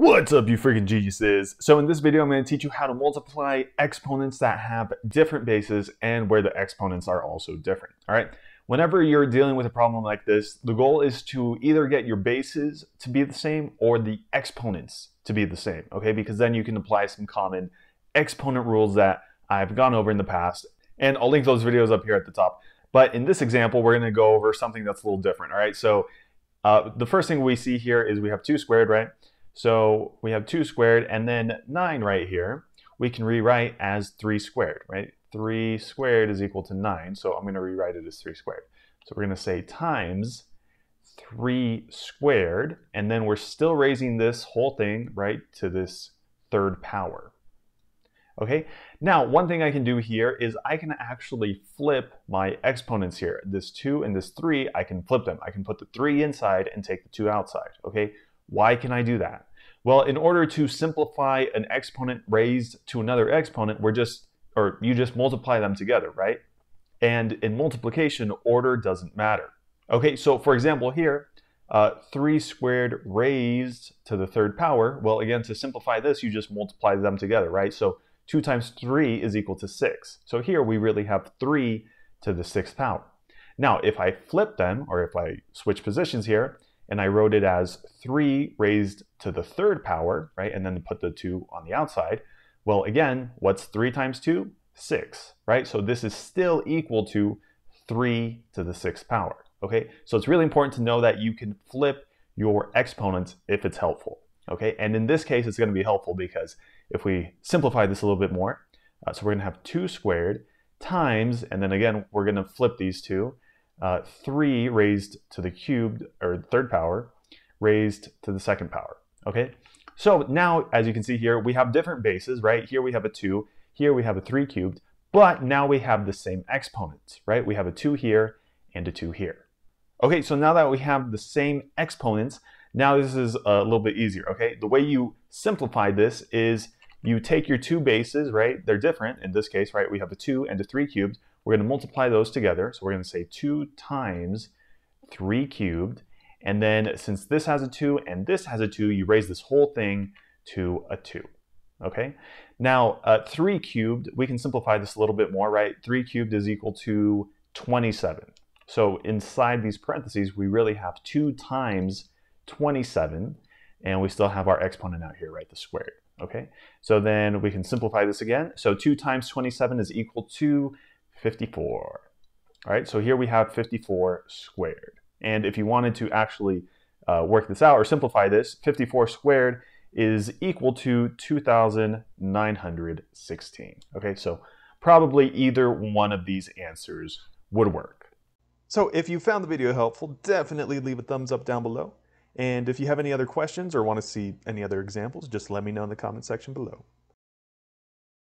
What's up, you freaking geniuses? So in this video, I'm going to teach you how to multiply exponents that have different bases and where the exponents are also different. All right. Whenever you're dealing with a problem like this, the goal is to either get your bases to be the same or the exponents to be the same. Okay, because then you can apply some common exponent rules that I've gone over in the past. And I'll link those videos up here at the top. But in this example, we're going to go over something that's a little different. All right. So the first thing we see here is we have 2 squared, right? So we have 2 squared and then 9 right here. We can rewrite as 3 squared, right? 3 squared is equal to 9. So I'm going to rewrite it as 3 squared. So we're going to say times 3 squared. And then we're still raising this whole thing, right, to this third power. Okay. Now, one thing I can do here is I can actually flip my exponents here. This 2 and this 3, I can flip them. I can put the 3 inside and take the 2 outside. Okay. Why can I do that? Well, in order to simplify an exponent raised to another exponent, you just multiply them together, right? And in multiplication, order doesn't matter. Okay, so for example here, 3 squared raised to the third power. Well, again, to simplify this, you just multiply them together, right? So 2 times 3 is equal to 6. So here we really have 3 to the 6th power. Now, if I flip them, or if I switch positions here, and I wrote it as 3 raised to the third power, right? And then put the 2 on the outside. Well, again, what's 3 times 2? 6, right? So this is still equal to 3 to the 6th power, okay? So it's really important to know that you can flip your exponents if it's helpful, okay? And in this case, it's going to be helpful because if we simplify this a little bit more, so we're going to have 2 squared times, and then again, we're going to flip these two, 3 raised to the cubed, or third power, raised to the second power, okay? So now, as you can see here, we have different bases, right? Here we have a 2, here we have a 3 cubed, but now we have the same exponents, right? We have a 2 here and a 2 here. Okay, so now that we have the same exponents, now this is a little bit easier, okay? The way you simplify this is you take your 2 bases, right? They're different in this case, right? We have a 2 and a 3 cubed. We're going to multiply those together. So we're going to say 2 times 3 cubed. And then since this has a 2 and this has a 2, you raise this whole thing to a 2. Okay? Now, 3 cubed, we can simplify this a little bit more, right? 3 cubed is equal to 27. So inside these parentheses, we really have 2 times 27. And we still have our exponent out here, right? The squared. Okay? So then we can simplify this again. So 2 times 27 is equal to 54. All right, so here we have 54 squared. And if you wanted to actually work this out or simplify this, 54 squared is equal to 2,916. Okay, so probably either one of these answers would work. So if you found the video helpful, definitely leave a thumbs up down below. And if you have any other questions or want to see any other examples, just let me know in the comment section below.